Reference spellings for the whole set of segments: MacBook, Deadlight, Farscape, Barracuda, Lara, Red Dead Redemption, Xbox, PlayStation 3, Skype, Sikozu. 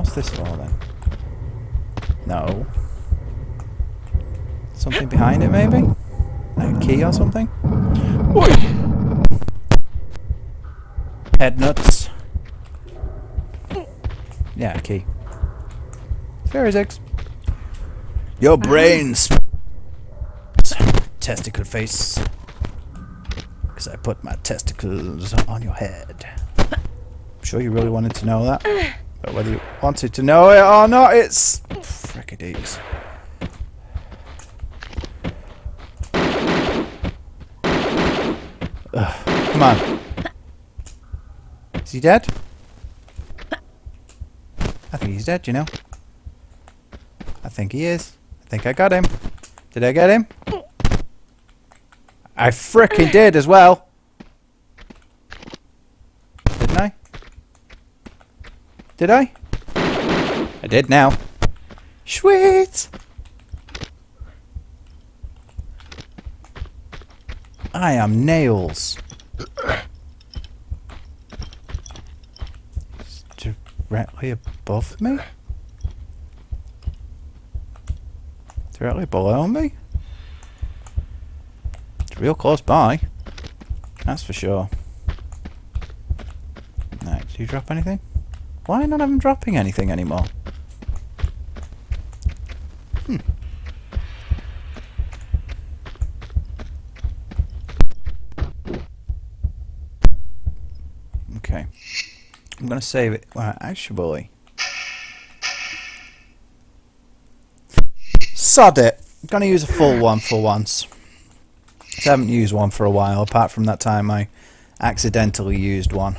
What's this for then? No. Something behind it maybe? Like a key or something? Oi! Head nuts. Yeah, a key. Fairy eggs. Your brains! Testicle face. Because I put my testicles on your head. I'm sure you really wanted to know that. But whether you wanted to know it or not, it's... Frickadees. Come on. Is he dead? I think he's dead, you know. I think he is. I think I got him. Did I get him? I frickin' did as well! Didn't I? Did I? I did now. Sweet! I am nails. It's directly above me? Directly below me? It's real close by. That's for sure. Right, do you drop anything? Why not have him dropping anything anymore? Okay. I'm gonna save it. Well, actually... Sod it! I'm gonna use a full one for once. I haven't used one for a while, apart from that time I accidentally used one.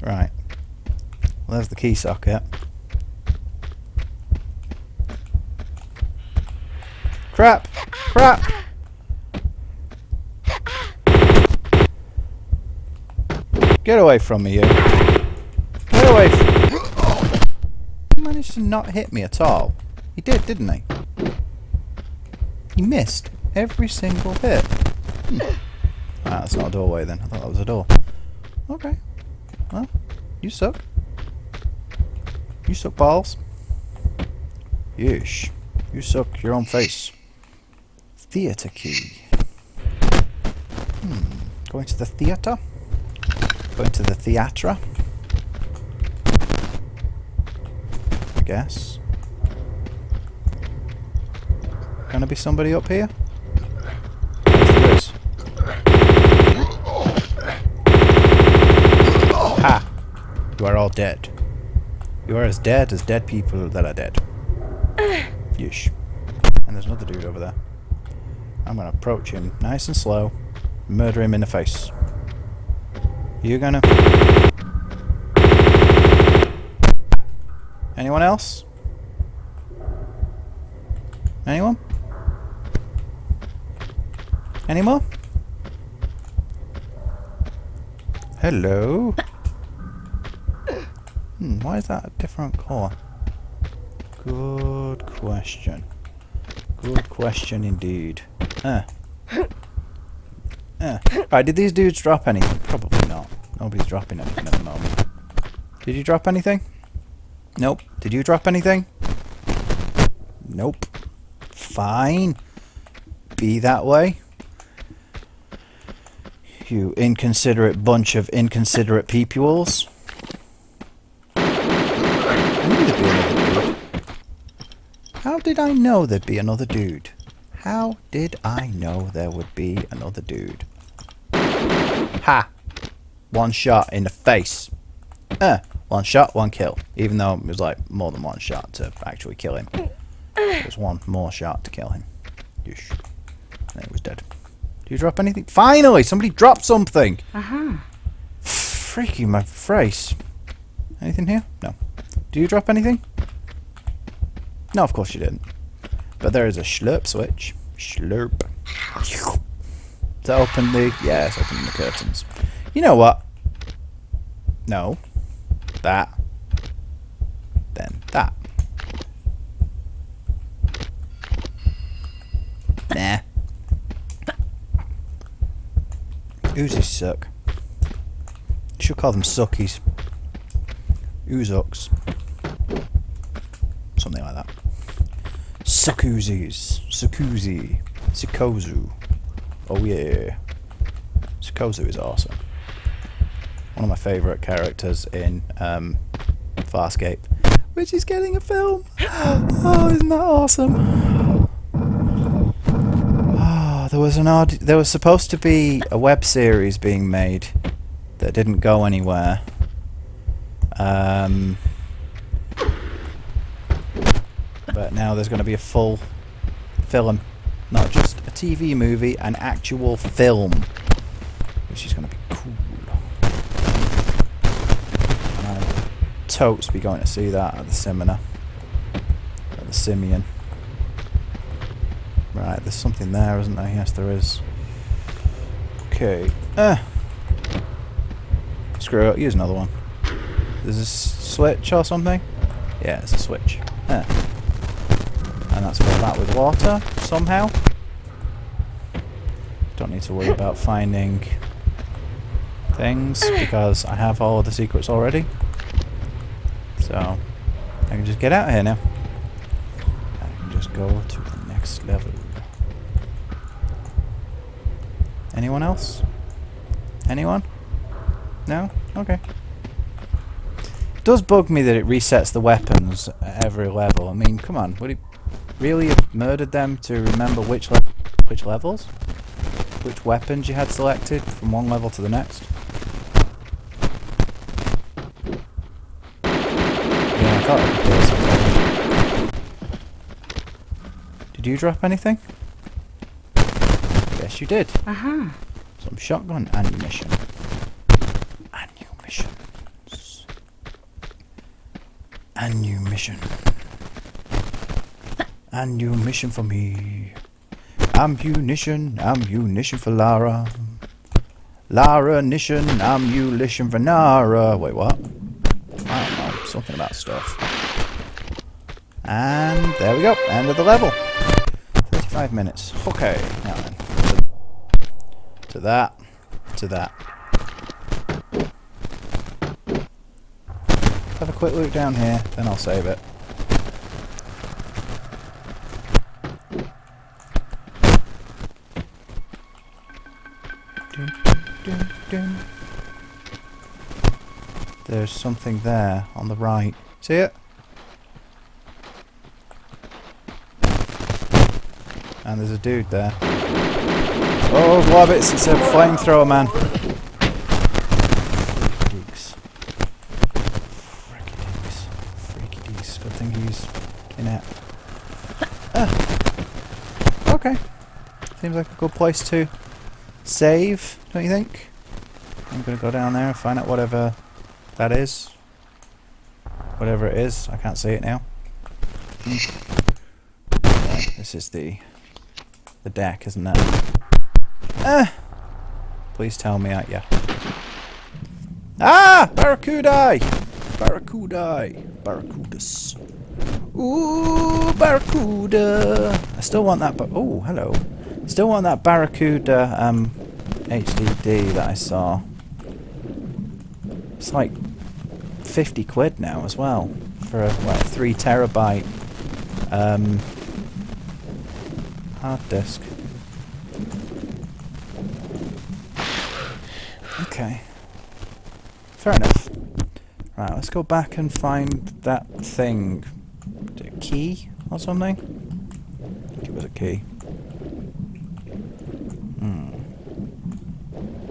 Right. Well, there's the key socket. Crap! Crap! Get away from me, you! Get away from me! He managed to not hit me at all. He did, didn't he? He missed every single hit. Ah, that's not a doorway then. I thought that was a door. Okay. Well, you suck. You suck balls. Yeesh. You suck your own face. Theatre key. Going to the theatre? Going to the theatre? I guess. Gonna be somebody up here? Yes, there is. Ha! You are all dead. You are as dead people that are dead. Yeesh. And there's another dude over there. I'm gonna approach him nice and slow, murder him in the face. You gonna... Anyone else? Anyone? Any more? Hello? Why is that a different colour? Good question. Good question indeed. Right, did these dudes drop anything? Probably not. Nobody's dropping anything at the moment. Did you drop anything? Nope. Did you drop anything? Nope. Fine. Be that way. You inconsiderate bunch of inconsiderate peepules. How did I know there'd be another dude? How did I know there would be another dude? Ha! One shot in the face. One shot, one kill. Even though it was like more than one shot to actually kill him. It was one more shot to kill him. Yeesh. And he was dead. Do you drop anything? Finally! Somebody dropped something! Freaky my face. Anything here? No. Do you drop anything? No, of course you didn't. But there is a slurp switch. Slurp. To open the... Yeah, it's opening the curtains. You know what? No. That. Then that. Nah. Oozies suck. You should call them suckies. Oozox. Something like that. Sakuzis. Sakuzi. Sikozu. Oh yeah. Sikozu is awesome. One of my favourite characters in Farscape. Which is getting a film. Oh, isn't that awesome? Oh, there was supposed to be a web series being made that didn't go anywhere. But now there's going to be a full film, not just a TV movie, an actual film, which is going to be cool. And I'll totes be going to see that at the seminar, at the Simeon. Right, there's something there, isn't there? Yes, there is. Okay. Screw it. Use another one. There's a switch or something? Yeah, it's a switch. Yeah. And that's filled that with water, somehow. Don't need to worry about finding things, because I have all of the secrets already. So, I can just get out of here now. I can just go to the next level. Anyone else? Anyone? No? Okay. It does bug me that it resets the weapons at every level. I mean, come on, would it really have murdered them to remember which levels? Which weapons you had selected from one level to the next? Yeah, I thought it was. Did you drop anything? Yes, you did. Uh-huh. Some shotgun ammunition. A new mission. A new mission for me. Ammunition for Lara. Lara-nition, ammunition for Nara. Wait, what? I don't know. Something about stuff. And there we go. End of the level. 35 minutes. Okay. Now then. To that. To that. Have a quick look down here, then I'll save it. Dun, dun, dun. There's something there on the right. See it? And there's a dude there. Oh, Wobbits, it's a flamethrower man. Seems like a good place to save, don't you think? I'm gonna go down there and find out whatever that is. Whatever it is, I can't see it now. Right, this is the deck, isn't it? Please tell me, yeah. Ah! Barracudae! Barracudae! Barracudas. Ooh, Barracuda! I still want that, but oh, hello. Still want that Barracuda HDD that I saw. It's like 50 quid now as well for a like 3 terabyte hard disk. Okay, fair enough. Right, let's go back and find that thing. A key or something? I think it was a key.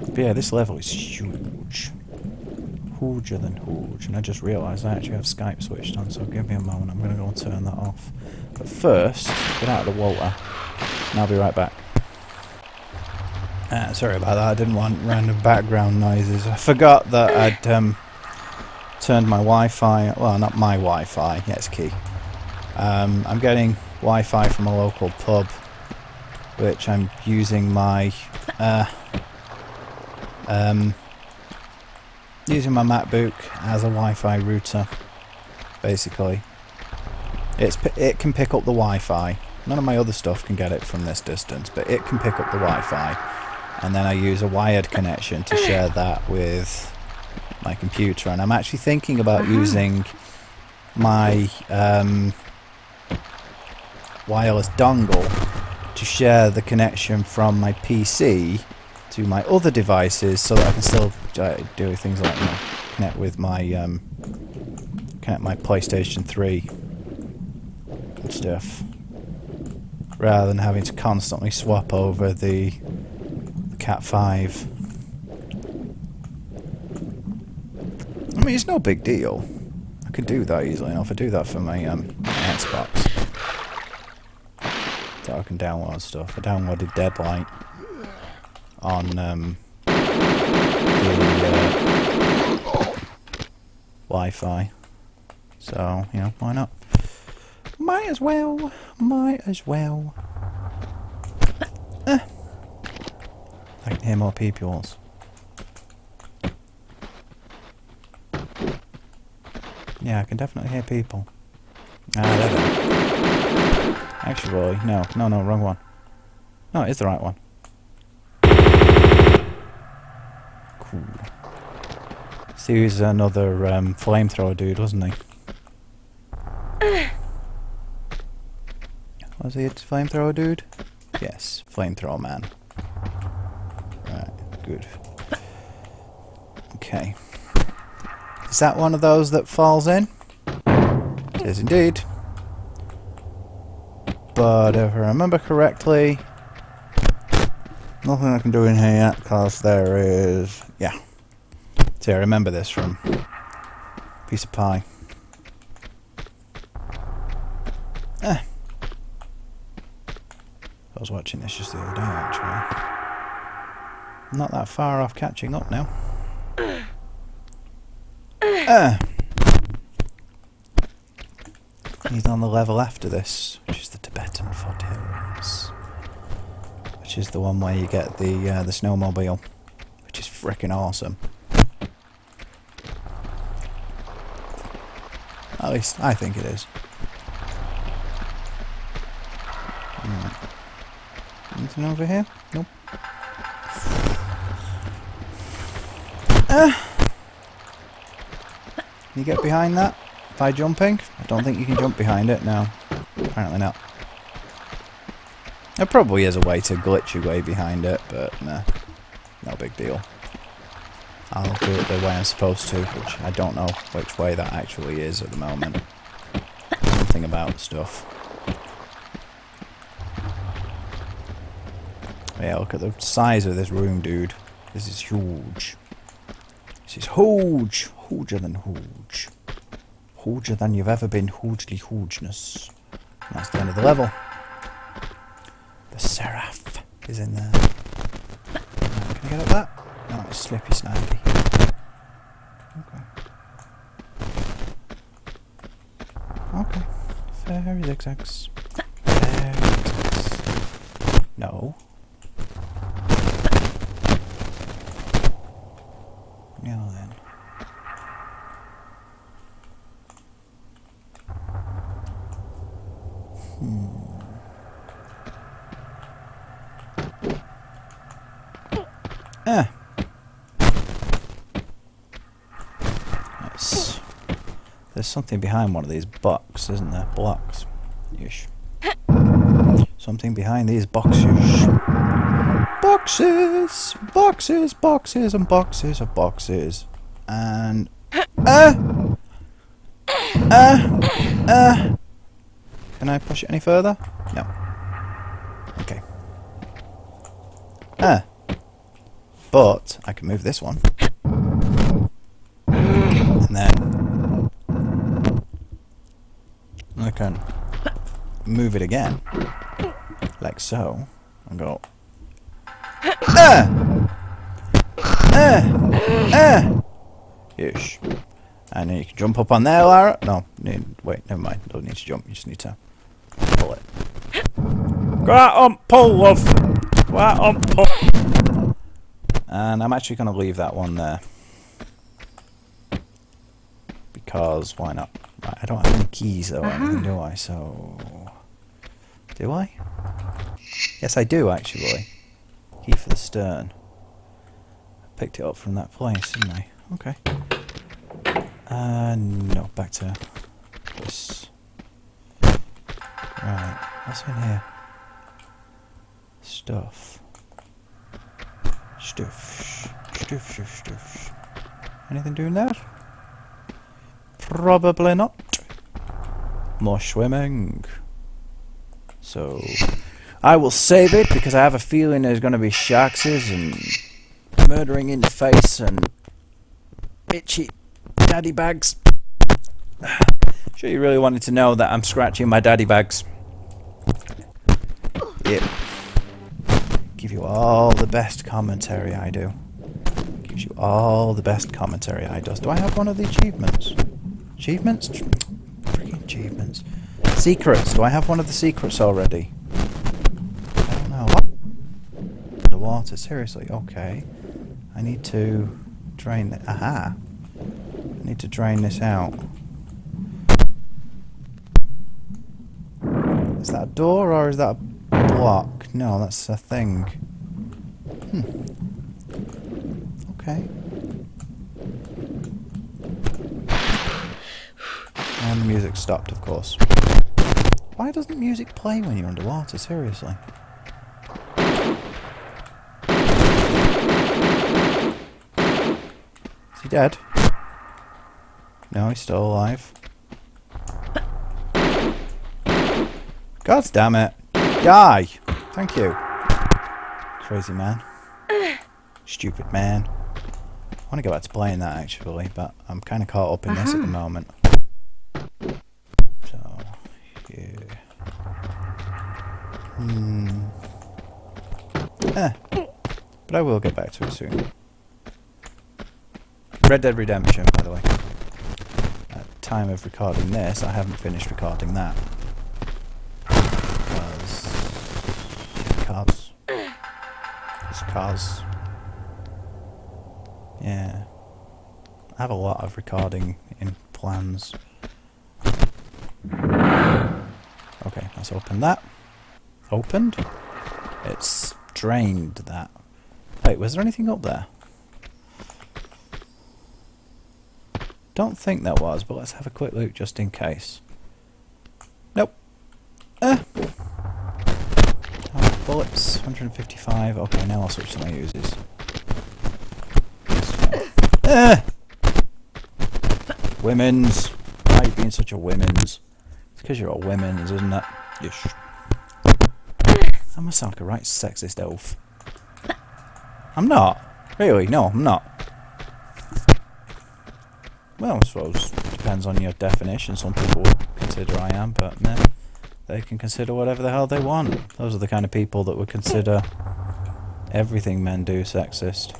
But yeah, this level is huge. Huger than huge. And I just realised I actually have Skype switched on, so give me a moment. I'm going to go and turn that off. But first, get out of the water. And I'll be right back. Sorry about that. I didn't want random background noises. I forgot that I'd turned my Wi-Fi... Well, not my Wi-Fi. Yeah, it's key. I'm getting Wi-Fi from a local pub, which I'm using my... using my MacBook as a Wi-Fi router, basically. It can pick up the Wi-Fi. None of my other stuff can get it from this distance, but it can pick up the Wi-Fi. And then I use a wired connection to share that with my computer, and I'm actually thinking about using my wireless dongle to share the connection from my PC to my other devices, so that I can still do things like, you know, connect with my PlayStation 3 and stuff, rather than having to constantly swap over the Cat 5. I mean, it's no big deal. I could do that easily enough. I do that for my Xbox. So I can download stuff. I downloaded Deadlight on the Wi-Fi. So, you know, why not? Might as well. Might as well. I can hear more peepholes. Yeah, I can definitely hear people. Ah, there they are. Actually, no, wrong one. No, it is the right one. Cool. See, he was another flamethrower dude, wasn't he? Was he a flamethrower dude? Yes, flamethrower man. Right, good. Okay. Is that one of those that falls in? It is indeed. But if I remember correctly, nothing I can do in here yet, because there is... yeah. See, I remember this from a piece of pie. Eh. I was watching this just the other day, actually. I'm not that far off catching up now. He's on the level after this, which is the Tibetan foothills, which is the one where you get the snowmobile, which is frickin' awesome. At least I think it is. Anything over here? Nope. Can you get behind that by jumping? I don't think you can jump behind it, no. Apparently not. There probably is a way to glitch your way behind it, but nah. No big deal. I'll do it the way I'm supposed to, which I don't know which way that actually is at the moment. Something about stuff. Yeah, look at the size of this room, dude. This is huge. This is huge! Huger than huge. Huger than you've ever been. Hugely hugeness. And that's the end of the level. The Seraph is in there. Can I get up that? No, it's slippy snipey. Okay. Okay. Fairy zigzags. Fairy zigzags. No. Now then. Ah. That's, there's something behind one of these blocks, isn't there? Blocks. Ish. Something behind these boxes. Boxes! Boxes, boxes, and boxes of boxes. And... Can I push it any further? No. Okay. Ah. But I can move this one. And then I can move it again. Like so. And go. Ish. And then you can jump up on there, Lara. No, wait, never mind. Don't need to jump, you just need to pull it. Go out on pull, love! Go out on pull! And I'm actually going to leave that one there. Because, why not? I don't have any keys or anything, do I? So... do I? Yes, I do, actually. Key for the stern. I picked it up from that place, didn't I? Okay. No, back to this. Right, what's in here? Stuff. Stuff. Anything doing there? Probably not. More swimming. So, I will save it because I have a feeling there's going to be sharkses and murdering in the face and bitchy daddy bags. Sure you really wanted to know that I'm scratching my daddy bags. Yep. Give you all the best commentary I do. Gives you all the best commentary I does. Do I have one of the achievements? Achievements? Freaking achievements. Secrets. Do I have one of the secrets already? I don't know. What? The water. Seriously. Okay. I need to drain it. Aha. I need to drain this out. Is that a door or is that a block? No, that's a thing. Okay. And the music stopped, of course. Why doesn't music play when you're underwater, seriously? Is he dead? No, he's still alive. God damn it. Die! Thank you. Crazy man. Stupid man. I want to go back to playing that, actually, but I'm kind of caught up in this at the moment. But I will get back to it soon. Red Dead Redemption, by the way. At the time of recording this, I haven't finished recording that. Because... it's cars. Yeah. I have a lot of recording in plans. Okay, let's open that. Opened? It's drained that. Wait, was there anything up there? Don't think there was, but let's have a quick look just in case. Nope. Bullets, 155. Okay, now I'll switch to my uses. Women's. Why are you being such a women's? It's because you're a women's, isn't it? Yes. I must sound like a right sexist elf. I'm not. Really? No, I'm not. Well, I suppose it depends on your definition. Some people would consider I am, but no. They can consider whatever the hell they want. Those are the kind of people that would consider everything men do sexist.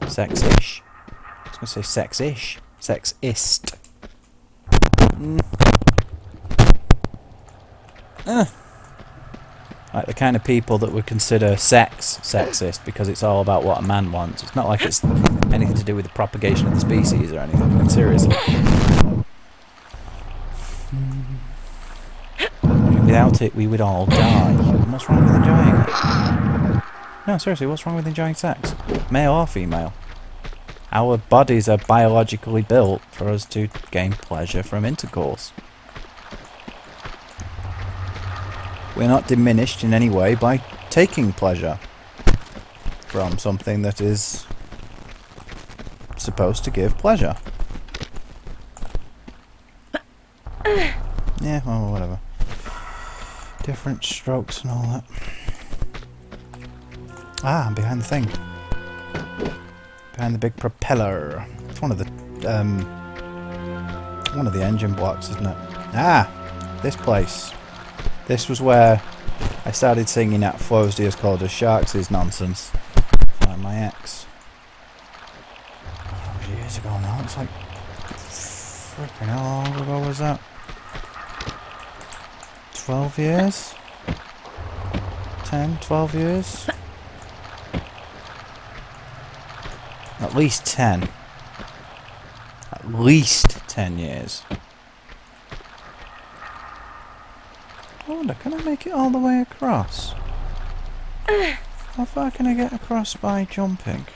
Sexish. I was going to say sexish. Sexist. Like the kind of people that would consider sex sexist because it's all about what a man wants. It's not like it's anything to do with the propagation of the species or anything. I mean, seriously. Without it, we would all die. What's wrong with enjoying it? No, seriously, what's wrong with enjoying sex? Male or female? Our bodies are biologically built for us to gain pleasure from intercourse. We're not diminished in any way by taking pleasure from something that is supposed to give pleasure. Yeah, well, whatever. Different strokes and all that. Ah, I'm behind the thing. Behind the big propeller. It's one of the engine blocks, isn't it? Ah! This place. This was where I started singing at Flo's Dears called us Sharks is nonsense. By my ex. Oh, years ago now, it's like freaking how long ago was that? 12 years? 10, 12 years? At least 10. At least 10 years. I wonder, can I make it all the way across? How far can I get across by jumping?